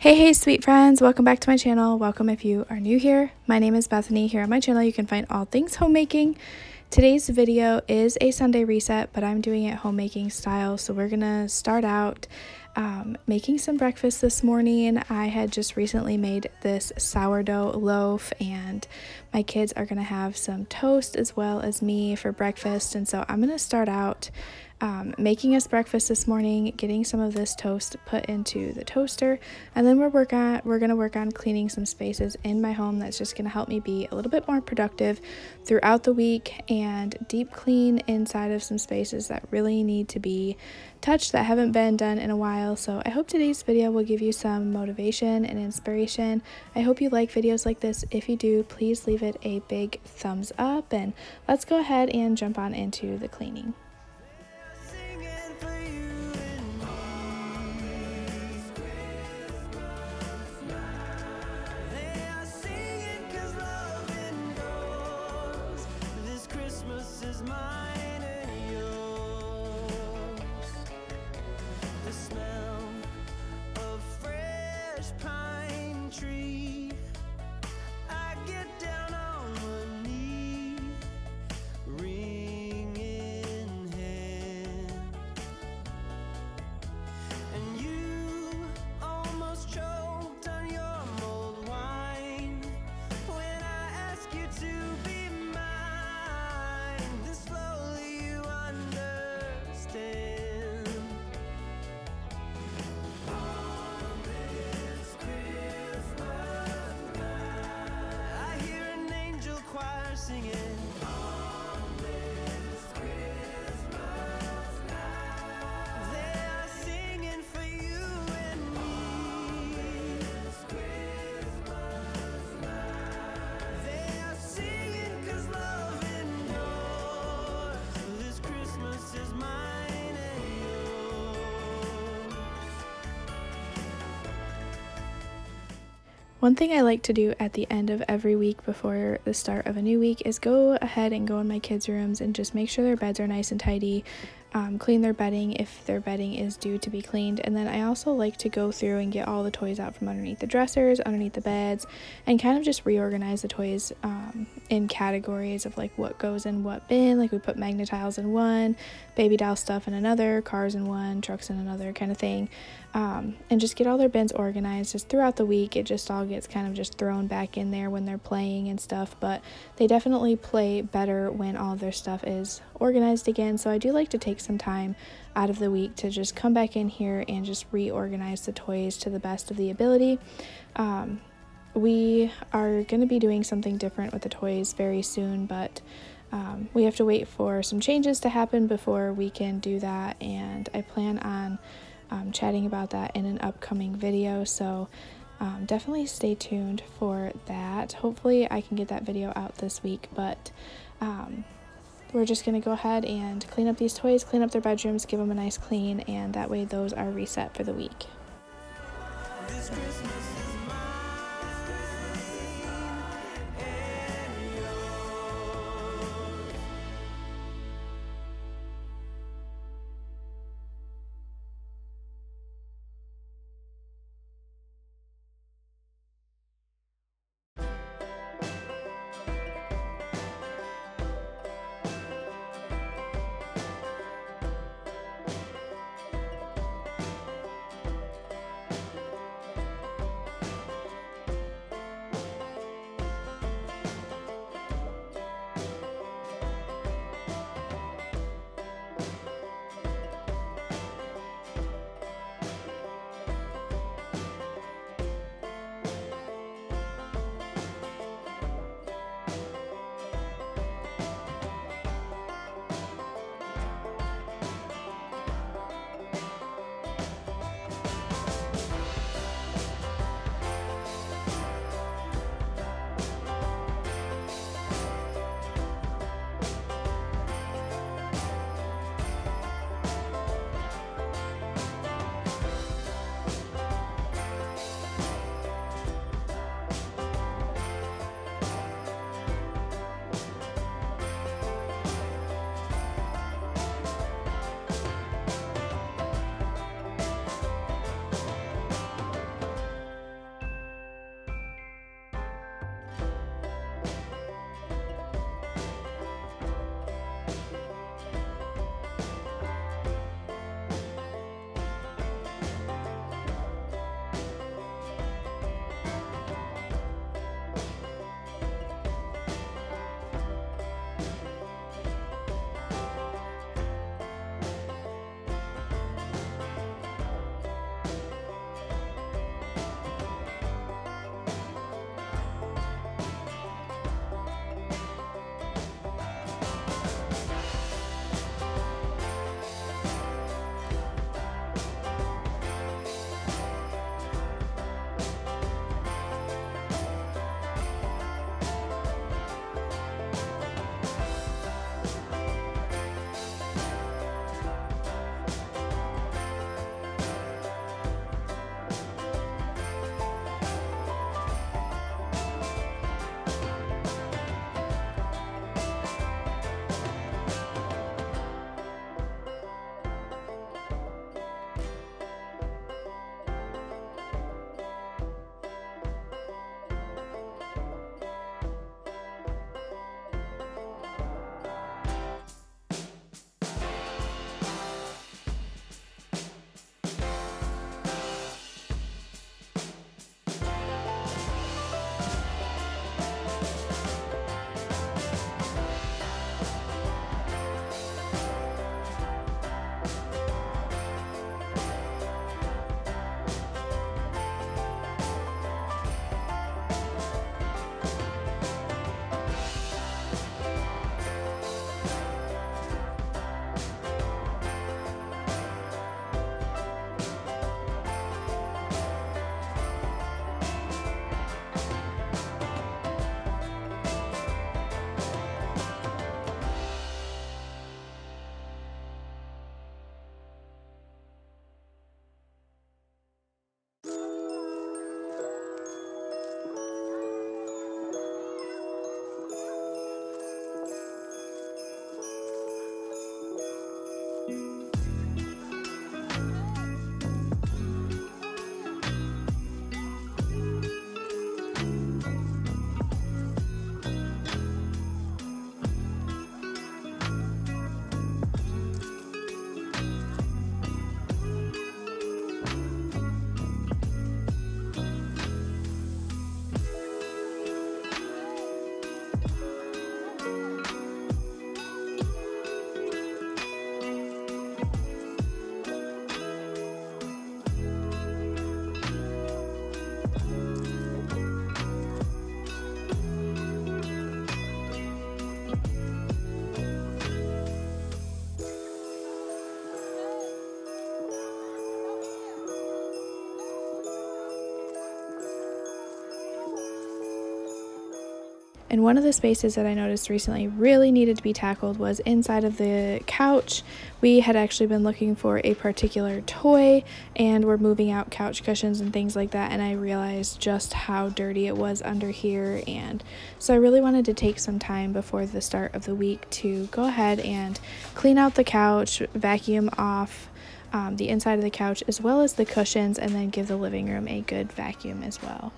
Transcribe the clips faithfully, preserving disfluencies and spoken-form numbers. Hey, hey, sweet friends. Welcome back to my channel. Welcome if you are new here. My name is Bethany. Here on my channel, you can find all things homemaking. Today's video is a Sunday reset, but I'm doing it homemaking style. So we're going to start out um, making some breakfast this morning. I had just recently made this sourdough loaf and my kids are going to have some toast as well as me for breakfast. And so I'm going to start out Um, making us breakfast this morning, getting some of this toast put into the toaster, and then we're work on we're gonna work on cleaning some spaces in my home. That's just gonna help me be a little bit more productive throughout the week and deep clean inside of some spaces that really need to be touched that haven't been done in a while. So I hope today's video will give you some motivation and inspiration. I hope you like videos like this. If you do, please leave it a big thumbs up, and let's go ahead and jump on into the cleaning. One thing I like to do at the end of every week before the start of a new week is go ahead and go in my kids' rooms and just make sure their beds are nice and tidy, um, clean their bedding if their bedding is due to be cleaned, and then I also like to go through and get all the toys out from underneath the dressers, underneath the beds, and kind of just reorganize the toys um, in categories of like what goes in what bin. Like we put Magnatiles in one, baby doll stuff in another, cars in one, trucks in another kind of thing. Um, and just get all their bins organized. Just throughout the week, it just all gets kind of just thrown back in there when they're playing and stuff, but they definitely play better when all their stuff is organized again. So I do like to take some time out of the week to just come back in here and just reorganize the toys to the best of the ability. Um, we are going to be doing something different with the toys very soon, but um, we have to wait for some changes to happen before we can do that, and I plan on Um, chatting about that in an upcoming video, so um, definitely stay tuned for that. Hopefully I can get that video out this week, but um, we're just gonna go ahead and clean up these toys, clean up their bedrooms, give them a nice clean, and that way those are reset for the week. This Christmas. And one of the spaces that I noticed recently really needed to be tackled was inside of the couch. We had actually been looking for a particular toy and were moving out couch cushions and things like that, and I realized just how dirty it was under here. And so I really wanted to take some time before the start of the week to go ahead and clean out the couch, vacuum off um, the inside of the couch as well as the cushions, and then give the living room a good vacuum as well.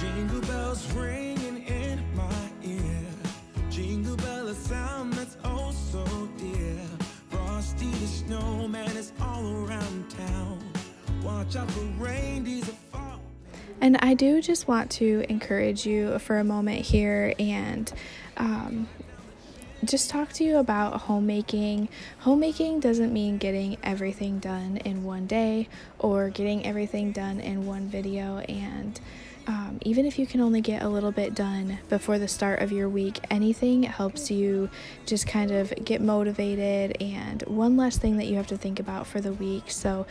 Jingle bells ringing in my ear, jingle bell, a sound that's oh so dear. Frosty the snowman is all around town, watch out for reindeers. And I do just want to encourage you for a moment here and um just talk to you about homemaking. Homemaking doesn't mean getting everything done in one day or getting everything done in one video. And um, even if you can only get a little bit done before the start of your week, anything helps you just kind of get motivated and one less thing that you have to think about for the week. So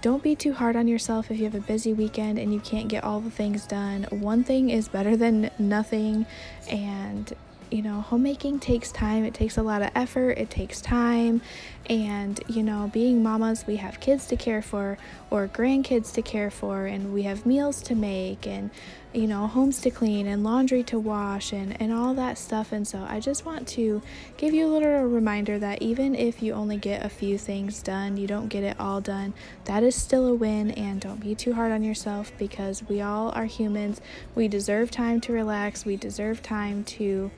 don't be too hard on yourself if you have a busy weekend and you can't get all the things done. One thing is better than nothing. And you know, homemaking takes time, it takes a lot of effort, it takes time, and you know, being mamas, we have kids to care for or grandkids to care for, and we have meals to make and you know, homes to clean and laundry to wash and, and all that stuff. And so I just want to give you a little reminder that even if you only get a few things done, you don't get it all done, that is still a win. And don't be too hard on yourself, because we all are humans. We deserve time to relax, we deserve time to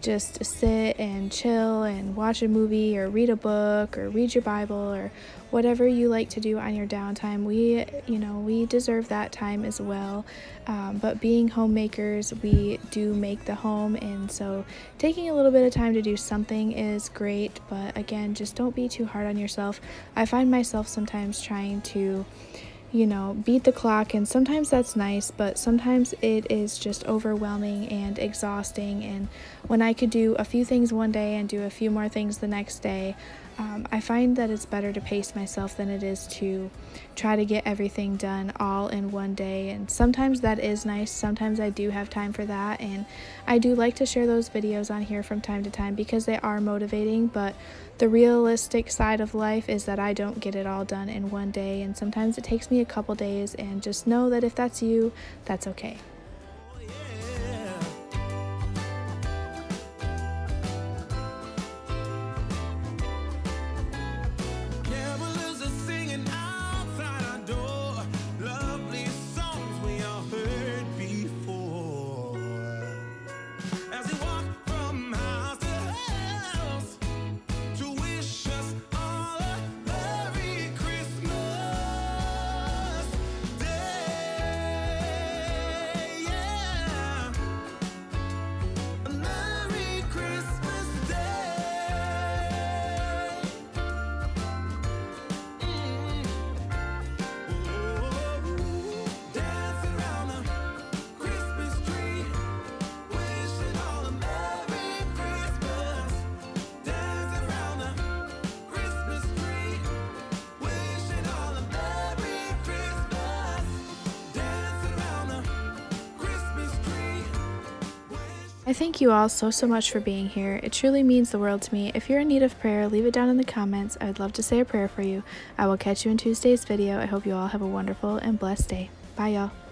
just sit and chill and watch a movie or read a book or read your Bible or whatever you like to do on your downtime. We, you know, we deserve that time as well. Um, but being homemakers, we do make the home, and so taking a little bit of time to do something is great. But again, just don't be too hard on yourself. I find myself sometimes trying to you know, beat the clock, and sometimes that's nice, but sometimes it is just overwhelming and exhausting. And when I could do a few things one day and do a few more things the next day, um, I find that it's better to pace myself than it is to try to get everything done all in one day. And sometimes that is nice, sometimes I do have time for that, and I do like to share those videos on here from time to time because they are motivating. But the realistic side of life is that I don't get it all done in one day, and sometimes it takes me a couple days. And just know that if that's you, that's okay. I thank you all so, so much for being here. It truly means the world to me. If you're in need of prayer, leave it down in the comments. I would love to say a prayer for you. I will catch you in Tuesday's video. I hope you all have a wonderful and blessed day. Bye, y'all.